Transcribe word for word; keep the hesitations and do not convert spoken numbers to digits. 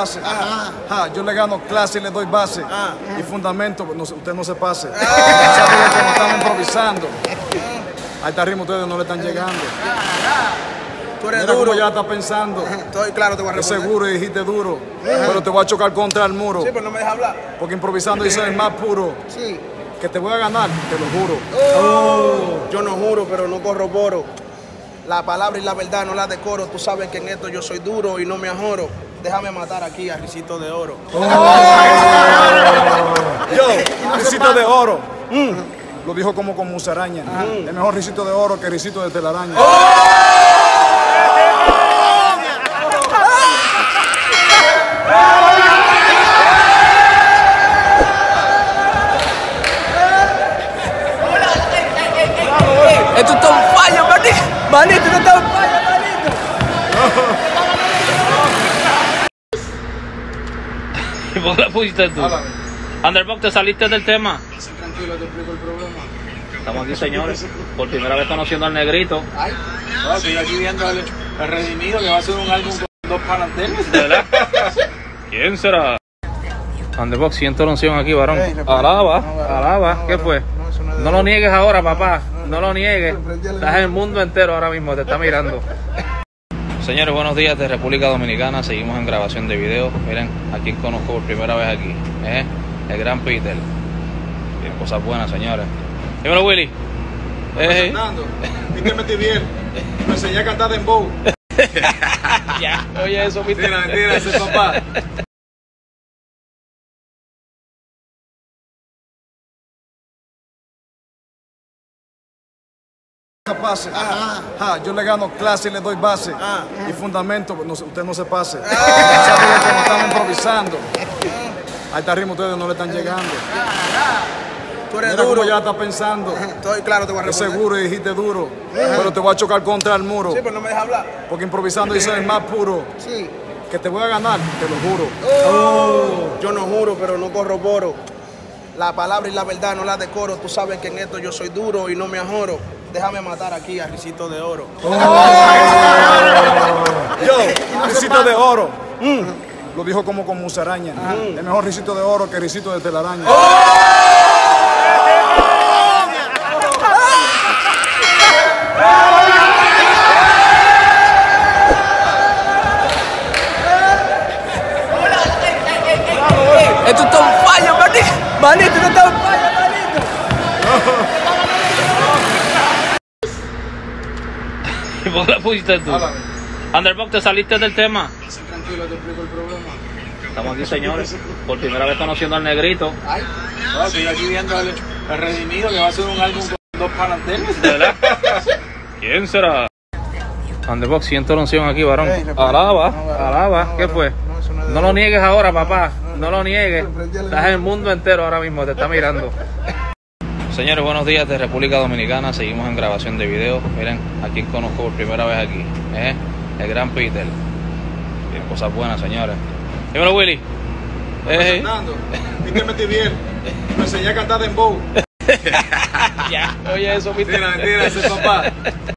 base. Ajá. Ajá. Yo le gano clase y le doy base. Ajá. Y fundamento, no, usted no se pase. Sabe que estamos improvisando. Ahí está ritmo, ustedes no le están llegando. Tú eres duro. Ya está pensando. Estoy claro, te voy a responder. Seguro, dijiste duro. Sí. Pero te voy a chocar contra el muro. Sí, pero no me dejas hablar. Porque improvisando dice sí. El más puro. Sí. Que te voy a ganar, te lo juro. Oh. Oh. Yo no juro, pero no corroboro. La palabra y la verdad no la decoro. Tú sabes que en esto yo soy duro y no me ajoro. Déjame matar aquí a Ricito de Oro. Oh. Yo, Ricito de Oro. Mm. Lo dijo como con Musaraña. Mm. El mejor Ricito de Oro que Ricito de Telaraña. Oh. Esto está un fallo, manito. Manito, esto está un fallo, manito. ¿Y por qué la pusiste tú? Ander Bock, ¿te saliste del tema? Tranquilo, te explico el problema. Estamos aquí, señores, por primera vez conociendo al negrito. Ay, estoy aquí viendo al redimido que va a hacer un álbum con dos paranteles. ¿Verdad? ¿Quién será? Ander Bock, siento la unción aquí, varón. Alaba, alaba. ¿Qué fue? No lo niegues ahora, papá. No lo niegues. Estás en el mundo entero ahora mismo, te está mirando. Señores, buenos días de República Dominicana. Seguimos en grabación de video. Miren, a quien conozco por primera vez aquí. ¿Eh? El gran Peter. Bien, cosas buenas, señores. Dímelo, Willy. Fernando, vi que me metí bien. Me enseñé a cantar dembow. Ya, oye eso, Peter. Mentira, mentira, ese papá. Pase. Ajá. Ajá. Yo le gano clase y le doy base. Ajá. Y fundamento, no, usted no se pase. Sabe que estamos improvisando. Ahí está ritmo, ustedes no le están llegando. Tú eres duro. Ya está pensando. Estoy claro, te voy a responder. Seguro, dijiste duro. Sí. Pero te voy a chocar contra el muro. Sí, pero no me dejas hablar. Porque improvisando dice sí. El más puro. Sí. Que te voy a ganar, te lo juro. Oh. Oh. Yo no juro, pero no corroboro. La palabra y la verdad no la decoro. Tú sabes que en esto yo soy duro y no me ajoro. Déjame matar aquí a Ricito de Oro. Oh. Yo, Ricito de Oro. Mm. Lo dijo como con Musaraña. Mm. El mejor Ricito de Oro que Ricito de Telaraña. Oh. Esto está un fallo, manito. Manito, esto está un fallo, manito. ¿Y por qué la pusiste tú? Ander Bock, ¿te saliste del tema? Tranquilo, te explico el problema. Estamos aquí, señores, por primera vez conociendo al negrito. Ay, estoy aquí viendo al redimido que va a hacer un álbum con dos paranteles. ¿Verdad? ¿Quién será? Ander Bock, siento la unción aquí, varón. Alaba, alaba. ¿Qué fue? No lo niegues ahora, papá. No lo niegues. Estás en el mundo entero ahora mismo, te está mirando. Señores, buenos días de República Dominicana. Seguimos en grabación de video. Miren, a quien conozco por primera vez aquí. ¿Eh? El gran Peter. Bien, cosas buenas, señores. Dímelo, Willy. Fernando, vi que me metí bien. Me enseñé a cantar dembow. Ya, oye eso, Peter. Mentira, mentira, ese papá.